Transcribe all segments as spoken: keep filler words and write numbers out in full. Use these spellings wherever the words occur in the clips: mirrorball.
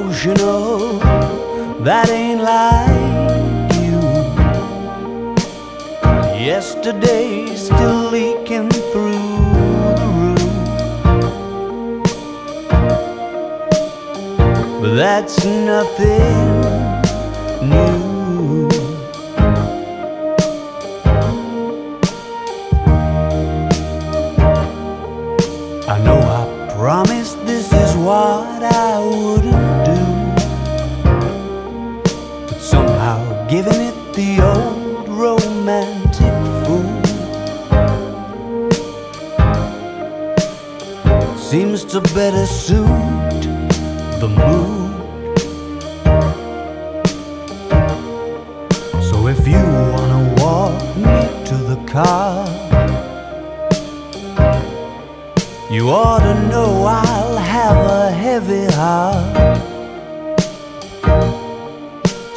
emotional, that ain't like you. Yesterday still leaking through the roof, but that's nothing new. I know I promised this is what I wouldn't do, but somehow giving it the old romantic fool seems to better suit the mood. So if you wanna walk me to the car, you ought to know I'll have a heavy heart.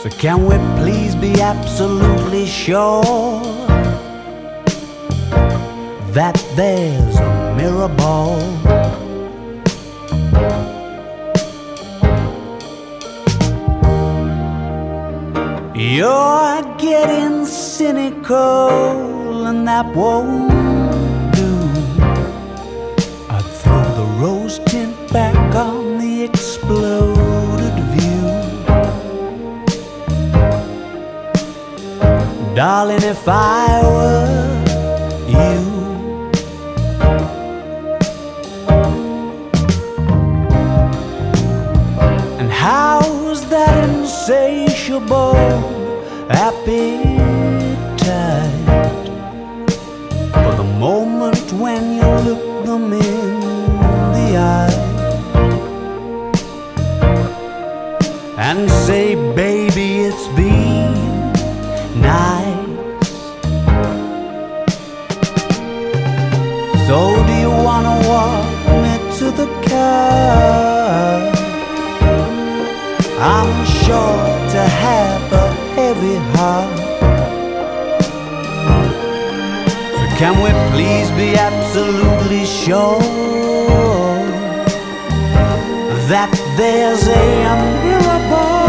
So can we please be absolutely sure that there's a mirror ball? You're getting cynical and that won't rose tint back on the exploded view. Darling, if I were you, and how's that insatiable appetite for the moment when you look them in the eye and say, baby, it's been nice. So do you wanna walk me to the car? I'm sure to have a heavy heart. So can we please be absolutely sure that there's a mirrorball?